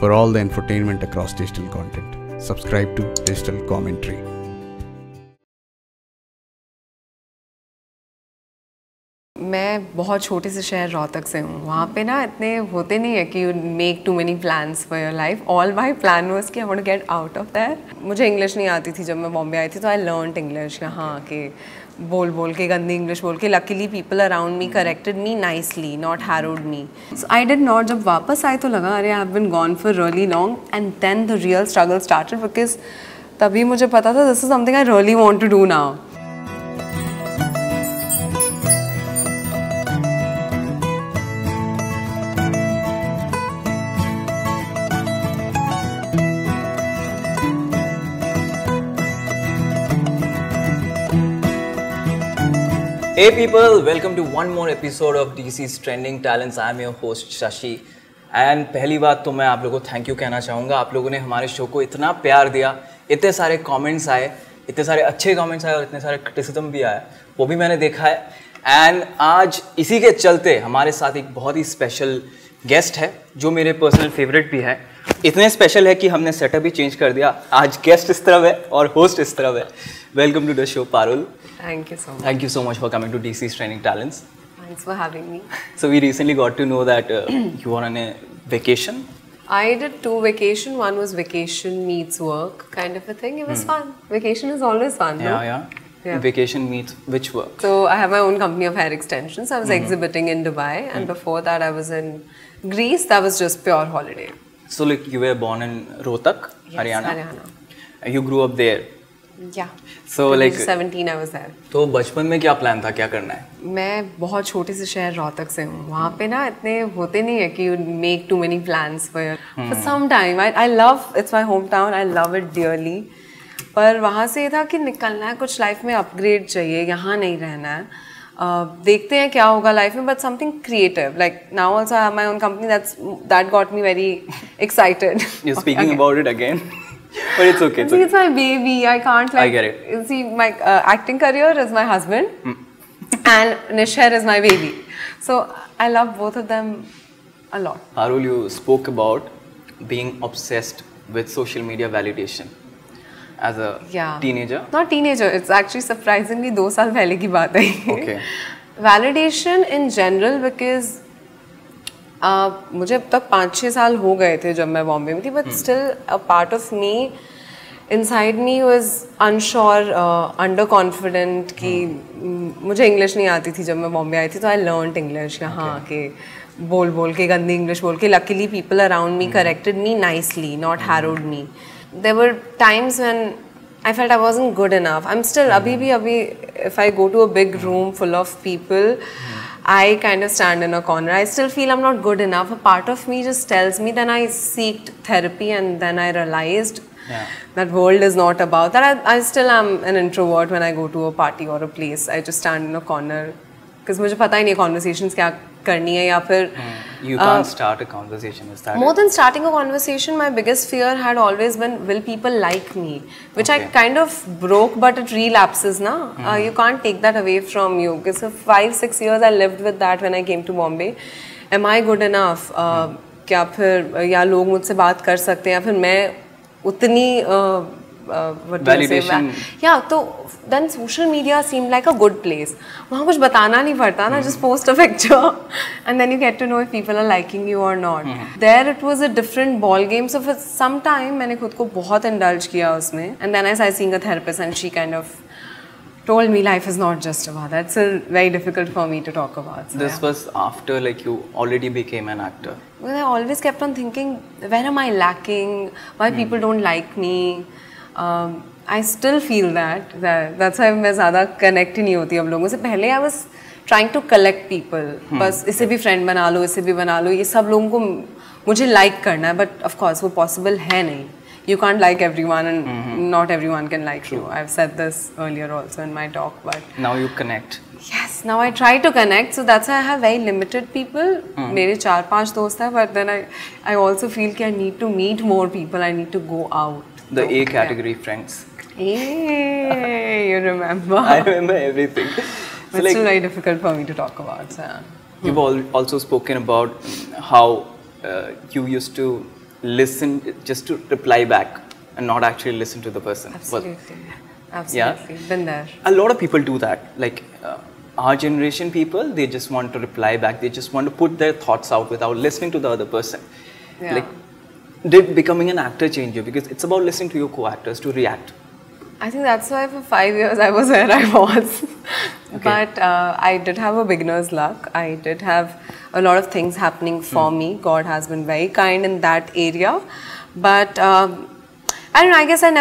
for all the infotainment across digital content. Subscribe to Digital Commentary. मैं बहुत छोटे से शहर रोहतक से हूँ. वहाँ पे ना इतने होते नहीं है कि you make too many plans for your life. All my plan was कि I want to get out of there. मुझे इंग्लिश नहीं आती थी जब मैं बॉम्बे आई थी, तो I learned English यहाँ के बोल के गंदी इंग्लिश बोल के. Luckily people around me corrected me nicely, not harrowed me. So I did not. जब वापस आई तो लगा अरे I have been gone for really long, and then the real struggle started because तभी मुझे पता था this is something I really want to do now. Hey people, welcome to one more episode of DC's Trending Talents. I am your host Shashi. And पहली बात तो मैं आप लोगों को थैंक यू कहना चाहूँगा. आप लोगों ने हमारे शो को इतना प्यार दिया, इतने सारे कमेंट्स आए, इतने सारे अच्छे कमेंट्स आए और इतने सारे क्रिटिसिज्म भी आए, वो भी मैंने देखा है. एंड आज इसी के चलते हमारे साथ एक बहुत ही स्पेशल गेस्ट है जो मेरे पर्सनल फेवरेट भी है. इतने स्पेशल है कि हमने सेटअप ही चेंज कर दिया. आज गेस्ट इस तरफ है और होस्ट इस तरफ है. Welcome to the show Parul. Thank you so much. Thank you so much for coming to DC's Trending Talents. Thanks for having me. So we recently got to know that you were on a vacation. I did two vacations. One was vacation meets work kind of a thing. It was fun. Vacation is always fun. Yeah, no? Yeah. Vacation meets which work? So I have my own company of hair extensions. I was exhibiting in Dubai, and before that I was in Greece. That was just pure holiday. So like you were born in Rohtak, yes, Haryana. You grew up there. Yeah. So like 17 I was there. तो बचपन में क्या plan था, क्या करना है? मैं बहुत छोटे से शहर रोहतक से हूँ. वहाँ पे ना इतने होते नहीं है कि you make too many plans for your. For some time I love, it's my hometown, I love it dearly. पर वहाँ से ये था कि निकलना है, कुछ लाइफ में अपग्रेड चाहिए, यहाँ नहीं रहना है. देखते हैं क्या होगा लाइफ में, but something creative. Like now also I have my own company, that got me very excited. You are speaking about it again. But it's okay. See, it's my baby. I can't like. I get it. See, my acting career is my husband, and NishHair is my baby. So I love both of them a lot. Parul, you spoke about being obsessed with social media validation as a teenager. Not teenager. It's actually surprisingly 2 years पहले की बात है. Okay. Validation in general, because मुझे अब तक 5-6 years हो गए थे जब मैं बॉम्बे में थी, but still a part of me inside me was unsure, under confident कि मुझे इंग्लिश नहीं आती थी जब मैं बॉम्बे आई थी, तो आई लर्नड इंग्लिश यहाँ के बोल के गंदी इंग्लिश बोल के. Luckily people around me corrected me nicely, not harrowed me. There were times when I felt I wasn't good enough. I'm still abhi if I go to a big room full of people, I kind of stand in a corner. I still feel I'm not good enough. A part of me just tells me. Then I seeked therapy, and then I realized that world is not about that. I still am an introvert when I go to a party or a place. I just stand in a corner because मुझे पता ही नहीं conversations क्या करनी है या फिर. You can't start a conversation. Is that more than starting a conversation? My biggest fear had always been, will people like me? Which I kind of broke, but it relapses na. You can't take that away from you. Because for 5-6 years I lived with that when I came to Bombay. Am I good enough? क्या फिर या लोग मुझसे बात कर सकते हैं या फिर मैं उतनी validation. Yeah, so then social media seemed like a good place. वहाँ कुछ बताना नहीं पड़ता ना, just post a picture and then you get to know if people are liking you or not. There it was a different ball game. So for some time मैंने खुद को बहुत indulge किया उसमें, and then I started seeing a therapist and she kind of told me life is not just about that. It's very difficult for me to talk about. So, this was after like you already became an actor. Well, I always kept on thinking, where am I lacking? Why people don't like me? I still feel that that's why मैं ज़्यादा connect ही नहीं होती अब लोगों से. पहले I was trying to collect people, बस इसे भी friend बना लो, इसे भी बना लो, ये सब लोगों को मुझे like करना है, but of course वो possible है नहीं. You can't like everyone and not everyone can like you. I've said this earlier also in my talk, but now you connect. Yes, now I try to connect, so that's why I have very limited people. मेरे 4-5 दोस्त हैं, but then I also feel कि I need to meet more people. I need to go out. The A category friends. Hey, you remember? I remember everything. So it's like, still very difficult for me to talk about. So. You've also spoken about how you used to listen, just to reply back and not actually listen to the person. Absolutely. Well, absolutely. Yeah? Been there. A lot of people do that. Like our generation people, they just want to reply back. They just want to put their thoughts out without listening to the other person. Yeah. Like they're becoming an actor changer because it's about listening to your co-actors to react. I think that's why for 5 years I was where I was. Okay. But I did have a beginner's luck. I did have a lot of things happening for me. God has been very kind in that area. But I don't know, I guess I've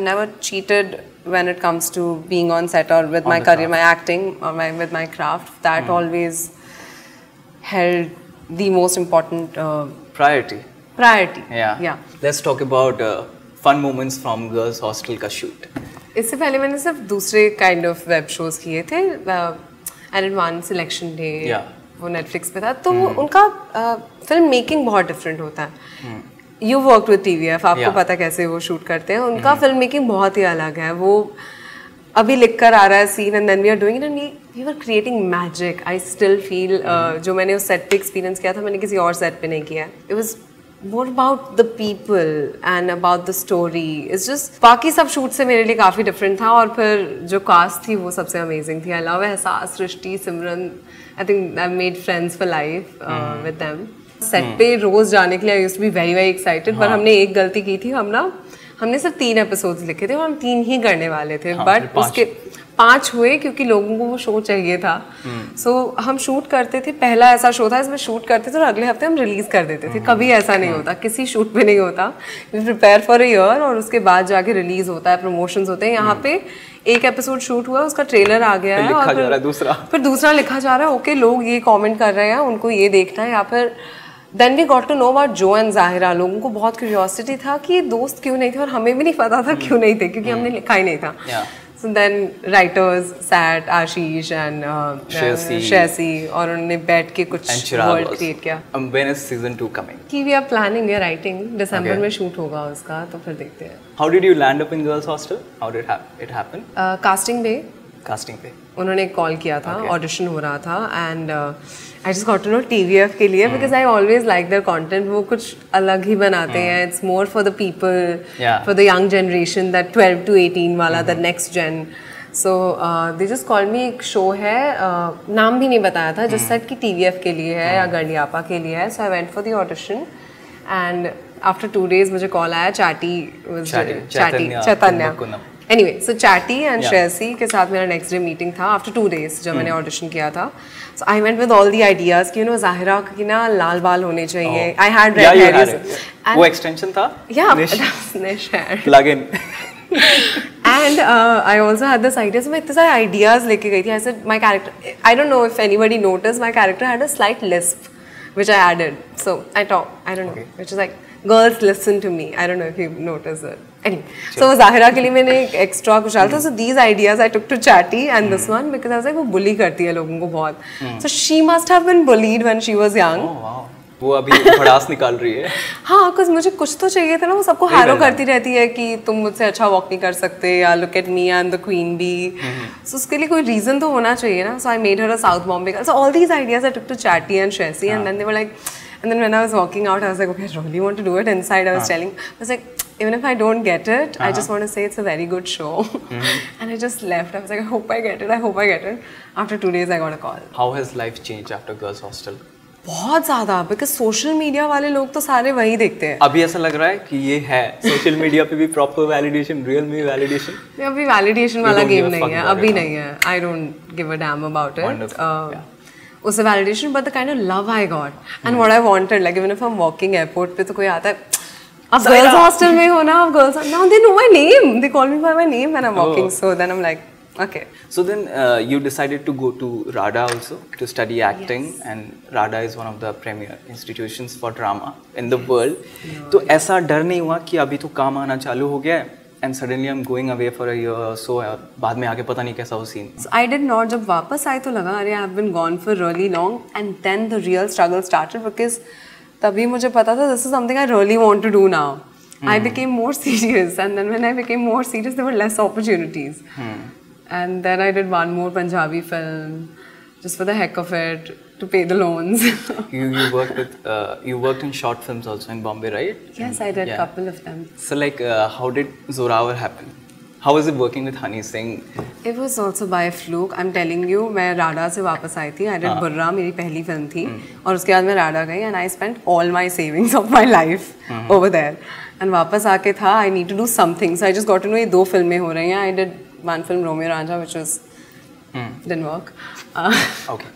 never cheated when it comes to being on set or with my career, my acting or with my craft. That always held the most important priority. Priority. Yeah. Yeah. Let's talk about fun moments from Girls Hostel ka shoot. इससे पहले मैंने सिर्फ दूसरे kind of web shows किए थे, and one Selection Day, वो Netflix पे था, तो उनका film making बहुत different होता है. You worked with TVF, आपको पता कैसे वो shoot करते हैं, उनका film making बहुत ही अलग है. वो अभी लिखकर आ रहा है scene and then we are doing it and we were creating magic. I still feel जो मैंने उस set पे experience किया था, मैंने किसी और set पे नहीं किया. It was more about the people and about the story. It's just बाकी सब शूट से मेरे लिए काफी different था और फिर जो cast थी वो सबसे amazing थी. I love एहसास, सृष्टि, सिमरन. I think I made friends for life with them. Set पे रोज जाने के लिए I used to be very very excited. पर हमने एक गलती की थी, हमने सिर्फ 3 एपिसोड्स लिखे थे और हम 3 ही करने वाले थे. But उसके 5 हुए क्योंकि लोगों को वो शो चाहिए था. सो हम शूट करते थे, पहला ऐसा शो था इसमें शूट करते थे और अगले हफ्ते हम रिलीज कर देते थे. कभी ऐसा नहीं होता, किसी शूट पे नहीं होता. We prepare for a year और उसके बाद जाके रिलीज होता है, प्रमोशंस होते हैं. यहाँ पे एक एपिसोड शूट हुआ, उसका ट्रेलर आ गया है और फिर दूसरा लिखा जा रहा है. ओके, लोग ये कॉमेंट कर रहे हैं, उनको ये देखना है. या फिर Then we got to know about Joe and Zahira. लोगों को बहुत curiosity था कि ये दोस्त क्यों नहीं थे और हमें भी नहीं पता था क्यों नहीं थे क्योंकि हमने लिखा ही नहीं था. So then writers sat, Ashish and Shashi, और उन्होंने बैठ के कुछ world create किया. When is season 2 coming? कि we are planning, we are writing. December में shoot होगा उसका, तो फिर देखते हैं. How did you land up in Girls Hostel? How did it happen? Casting day. Casting पे उन्होंने कॉल किया था, ऑडिशन हो रहा था and I just got to know TVF के लिए because I always like their content. वो कुछ अलग ही बनाते हैं. It's more for the people, for the young generation, that 12 to 18 वाला, the next gen. So they just called me. एक show है, नाम भी नहीं बताया था, just said कि TVF के लिए है या गर्लियापा के लिए है. So I went for the audition and after 2 days मुझे कॉल आया. Chatty, Chaitanya. Anyway, so Chatty and Shashi के साथ मेरा next day meeting था after 2 days जब मैंने audition किया था. So I went with all the ideas कि you know Zahira की ना लाल बाल होने चाहिए. I had red hair. वो extension था? Yeah, NishHair. Plug in. And I also had this idea. So मैं इतने सारे ideas लेके गई थी. I said my character. I don't know if anybody noticed, my character had a slight lisp, which I added. So I don't know, which is like girls listen to me. I don't know if you noticed it. Anyway, so Zahira के लिए मैंने extra कुछ डाला था. So these ideas I took to Chatty and this one because I was like वो bully करती है लोगों को बहुत. So she must have been bullied when she was young. Oh wow. वो अभी भड़ास निकाल रही है. हाँ, क्योंकि मुझे कुछ तो चाहिए था ना. वो सबको हैरो करती रहती है कि तुम मुझसे अच्छा walk नहीं कर सकते या look at me and the queen bee. So उसके लिए कोई reason तो होना चाहिए ना. So I made her a South Bombay girl. So all these ideas I took to Chatty and Shashi and then they were like. And then when I was walking out, I was like, okay, I really want to do it. Inside, I was telling, I was like, even if I don't get it, I just want to say it's a very good show. And I just left. I was like, I hope I get it. I hope I get it. After 2 days, I got a call. How has life changed after Girls Hostel? बहुत ज़्यादा, because social media वाले लोग तो सारे वही देखते हैं. अभी ऐसा लग रहा है कि ये है social media पे भी proper validation, real में validation. नहीं, अभी validation वाला game नहीं है. अभी नहीं है. I don't give a damn about it. Wonderful. उससे validation, but the kind of love I got and what I wanted, like even if I'm walking airport पे तो कोई आता है, अब girls hostel में हो ना, अब girls now they know my name, they call me by my name when I'm walking, so then I'm like, okay. So then you decided to go to RADA also to study acting, and RADA is one of the premier institutions for drama in the world. तो ऐसा डर नहीं हुआ कि अभी तो काम आना चालू हो गया है? And suddenly I'm going away for a year or so. बाद में आके पता नहीं कैसा हो scene. I did not. जब वापस आई तो लगा अरे I have been gone for really long. And then the real struggle started because तभी मुझे पता था this is something I really want to do now. I became more serious and then when I became more serious there were less opportunities. And then I did one more Punjabi film just for the heck of it. to pay the loans. you worked in short films also in Bombay, right? Yes, I did a couple of them. So like, how did Zorawar happen? How was it working with Honey Singh? It was also by a fluke. I'm telling you, I came back from RADA. I did Burra, my first film. And after that, I went to RADA and I spent all my savings of my life over there. And वापस आके था, I need to do something. So I just got to know ये दो फिल्में हो रही हैं. I did one film, Romeo and Juliet, which was didn't work. Okay.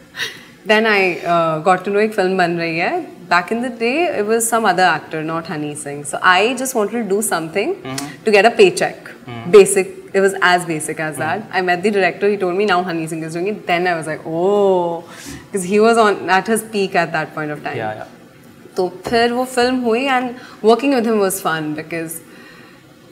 Then I got to know एक film बन रही है. Back in the day, it was some other actor, not Honey Singh. So I just wanted to do something to get a paycheck. Basic. It was as basic as that. I met the director. He told me now Honey Singh is doing it. Then I was like, oh, because he was on at his peak at that point of time. Yeah, yeah. So then that film happened and working with him was fun because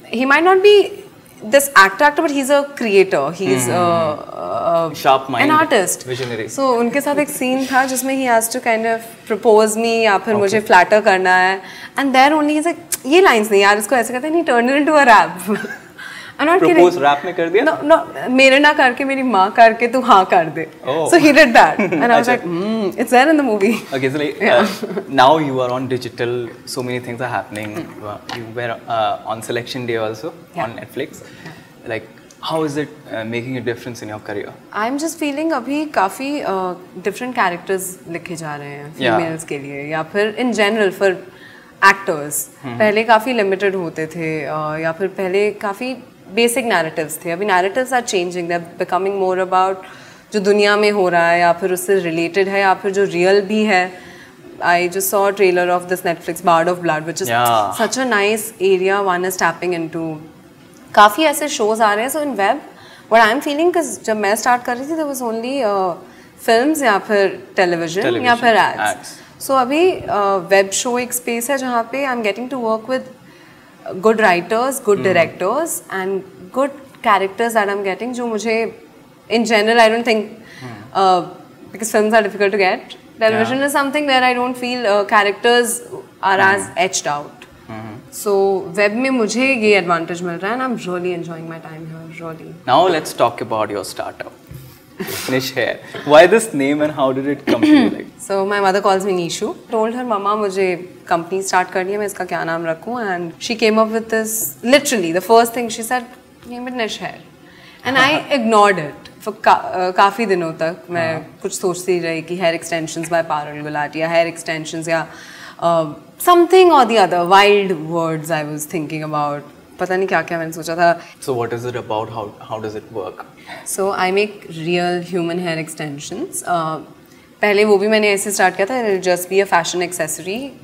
he might not be this actor, but he's a creator. He's sharp mind, an artist, visionary. So उनके साथ एक scene था जिसमें he has to kind of propose me या फिर मुझे flatter करना है, and there only he's like ये lines नहीं यार इसको ऐसे करते हैं, he turned it into a rap. I'm not kidding. Propose rap में कर दिया? No, no, मेरे ना करके मेरी माँ करके तू हाँ कर दे. So he did that, and I was like, it's there in the movie. Okay, so like now you are on digital. So many things are happening. You were on Selection Day also on Netflix. Like, how is it making a difference in your career? I'm just feeling अभी काफी different characters लिखे जा रहे हैं females के लिए या फिर in general for actors. पहले काफी limited होते थे या फिर पहले काफी basic narratives थे. अभी narratives are changing. They're becoming more about जो दुनिया में हो रहा है या फिर उससे related है या फिर जो real भी है. I just saw a trailer of this Netflix Bard of Blood, which is such a nice area one is tapping into. काफी ऐसे shows आ रहे हैं. So in web, what I'm feeling because जब मैं start कर रही थी, there was only films या फिर television या फिर ads. So अभी web show एक space है जहाँ पे I'm getting to work with good writers, good directors, and good characters that I'm getting. जो मुझे in general I don't think because films are difficult to get. Television is something where I don't feel characters are as etched out. So web में मुझे ये advantage मिल रहा है, and I'm really enjoying my time here. Really. Now let's talk about your startup, NishHair. Why this name and how did it come to you? Like? So my mother calls me Nishu. Told her, Mama, मुझे company start करनी है, मैं इसका क्या नाम रखूँ? And she came up with this. Literally, the first thing she said, name it NishHair. And I ignored it for काफी दिनों तक. मैं कुछ सोचती रही कि hair extensions by Parul Gulati या hair extensions या something or the other wild words I was thinking about. पता नहीं क्या क्या मैंने सोचा था. So what is it about? How does it work? So I make real human hair extensions. पहले वो भी मैंने ऐसे start किया था. It'll just be a fashion accessory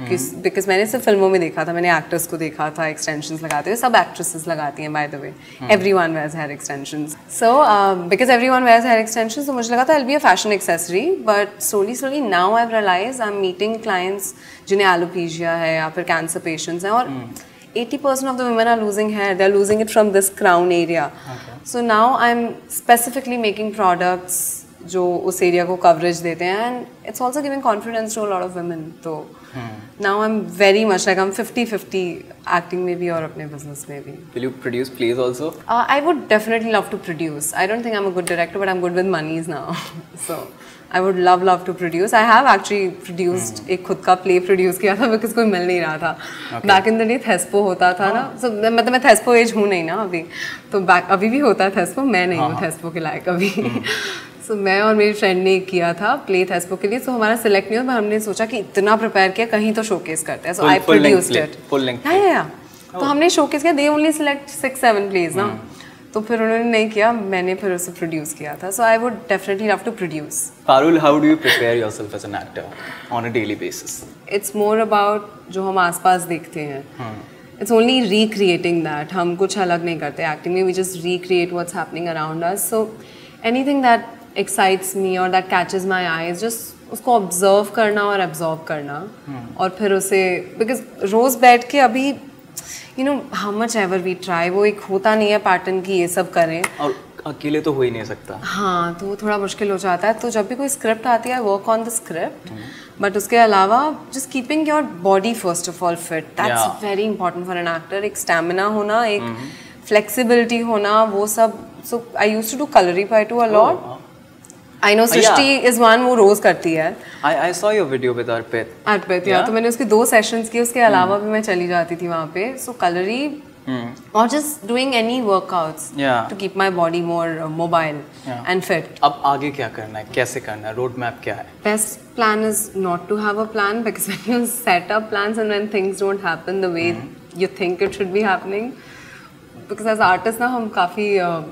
because मैंने सिर्फ फिल्मों में देखा था. मैंने actors को देखा था extensions लगाते हुए. सब actresses लगाती हैं by the way. Everyone wears hair extensions. So because everyone wears hair extensions, तो मुझे लगा था it'll be a fashion accessory. But slowly now I've realized I'm meeting clients जिन्हें alopecia है या फिर cancer patients हैं और 80% of the women are losing hair. They're losing it from this crown area. So now I'm specifically making products जो उस area को coverage देते हैं, and it's also giving confidence to a lot of women. So now I'm very much like I'm 50-50 acting maybe or अपने business maybe. Will you produce plays also? I would definitely love to produce. I don't think I'm a good director, but I'm good with monies now. So I would love to produce. I have actually produced एक खुद का play produce किया था because कोई मिल नहीं रहा था. Back in the day Thespo होता था ना. So मतलब मैं Thespo age हूँ नहीं ना अभी. तो back अभी भी होता है Thespo. मैं नहीं हूँ Thespo के लायक अभी. So मैं और मेरी friend ने किया था play Thespo के लिए. So हमारा select नहीं हुआ. हमने सोचा कि इतना prepare किया कहीं तो showcase करते हैं. So I produced it. Full length. हाँ यार. तो हमने showcase किया. They only select 6-7 plays ना. तो फिर उन्होंने नहीं किया, मैंने फिर उसे produce किया था, so I would definitely love to produce. Parul, how do you prepare yourself as an actor on a daily basis? It's more about जो हम आसपास देखते हैं. It's only recreating that. हम कुछ अलग नहीं करते acting में. We just recreate what's happening around us. So anything that excites me or that catches my eyes, just उसको observe करना और absorb करना. और फिर उसे because रोज बैठ के अभी you know how much ever we try वो एक होता नहीं है pattern की ये सब करें और अकेले तो हो ही नहीं सकता. हाँ तो वो थोड़ा मुश्किल हो जाता है. तो जब भी कोई script आती है work on the script, but उसके अलावा just keeping your body first of all fit, that's very important for an actor. एक stamina होना, एक flexibility होना, वो सब. So I used to do culinary by too a lot. I know Srishti is one who रोज करती है. I saw your video with Arpit. Arpit, yeah. तो मैंने उसके 2 sessions किए. उसके अलावा भी मैं चली जाती थी वहाँ पे. So calorie or just doing any workouts to keep my body more mobile and fit. अब आगे क्या करना है? कैसे करना है? Road map क्या है? Best plan is not to have a plan because when you set up plans and when things don't happen the way you think it should be happening. Because as artists ना हम काफी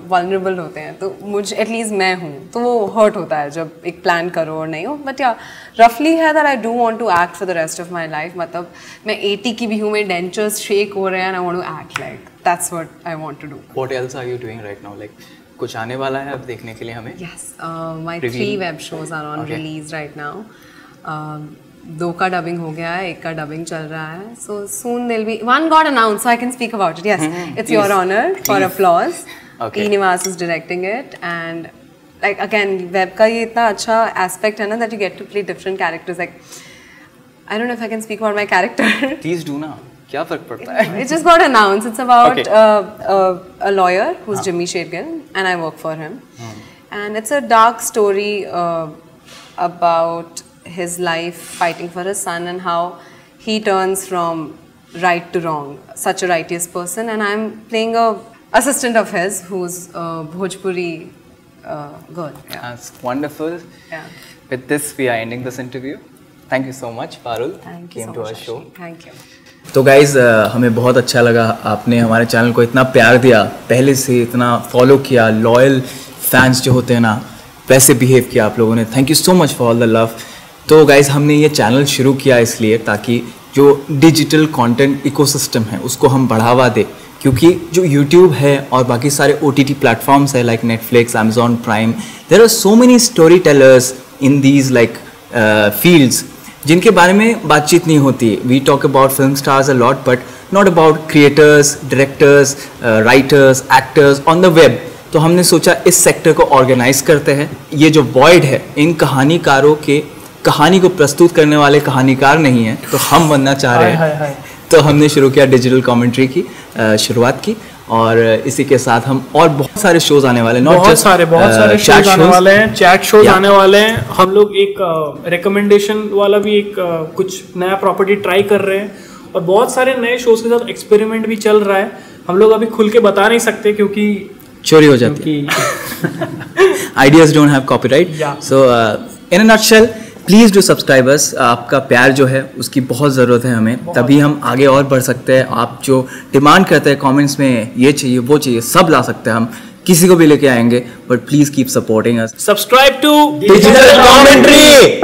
vulnerable होते हैं तो मुझे at least मैं हूँ तो वो hurt होता है जब एक plan करो और नहीं हो but yeah roughly है that I do want to act for the rest of my life मतलब मैं 80 की भी हूँ मेरे dentures shake हो रहे हैं and I want to act like that's what I want to do. What else are you doing right now like कुछ आने वाला है अब देखने के लिए हमें? Yes, my 3 web shows are on release right now. 2 का dubbing हो गया है, 1 का dubbing चल रहा है. So soon there'll be one got announced, so I can speak about it. Yes, it's Your Honor for applause. E Nivas is directing it, and like again, web का ये इतना अच्छा aspect है ना that you get to play different characters. Like I don't know if I can speak about my character. Please do ना. क्या फर्क पड़ता है? It just got announced. It's about a lawyer who's Jimmy Shergill, and I work for him. And it's a dark story about his life fighting for his son and how he turns from right to wrong, such a righteous person, and I'm playing a assistant of his who's a Bhojpuri girl. Yeah. That's wonderful. Yeah. With this we are ending this interview. Thank you so much Parul. Thank you so much. Came to our show. Thank you. तो guys हमें बहुत अच्छा लगा आपने हमारे channel को इतना प्यार दिया पहले से इतना फॉलो किया लॉयल फैंस जो होते हैं ना वैसे बिहेव किया आप लोगों ने thank you so much for all the love. तो गाइज़ हमने ये चैनल शुरू किया इसलिए ताकि जो डिजिटल कंटेंट इकोसिस्टम है उसको हम बढ़ावा दें क्योंकि जो YouTube है और बाकी सारे OTT प्लेटफॉर्म्स है like Netflix, Amazon Prime there are so many story tellers in these like fields जिनके बारे में बातचीत नहीं होती. We talk about film stars a lot but not about creators directors writers actors on the web. तो हमने सोचा इस सेक्टर को ऑर्गेनाइज करते हैं. ये जो वॉइड है इन कहानीकारों के कहानी को प्रस्तुत करने वाले कहानीकार नहीं हैं तो हम बनना चाह रहे हैं तो हमने शुरू किया डिजिटल कमेंट्री की शुरुआत की और इसी के साथ हम और बहुत सारे शोज आने वाले हैं बहुत सारे शोज आने वाले हैं चैट शोज आने वाले हैं. हम लोग एक रिकमेंडेशन वाला भी एक कुछ नया प्रॉपर्टी ट्राई कर रहे हैं और बहुत सारे नए शोज के साथ एक्सपेरिमेंट भी चल रहा है. हम लोग अभी खुल के बता नहीं सकते क्योंकि चोरी हो जाती है. Ideas don't have copyright. So in a nutshell please do subscribers आपका प्यार जो है उसकी बहुत ज़रूरत है हमें तभी हम आगे और बढ़ सकते हैं. आप जो डिमांड करते हैं कमेंट्स में ये चाहिए वो चाहिए सब ला सकते हैं हम किसी को भी लेके आएंगे but please keep supporting us. Subscribe to digital commentary.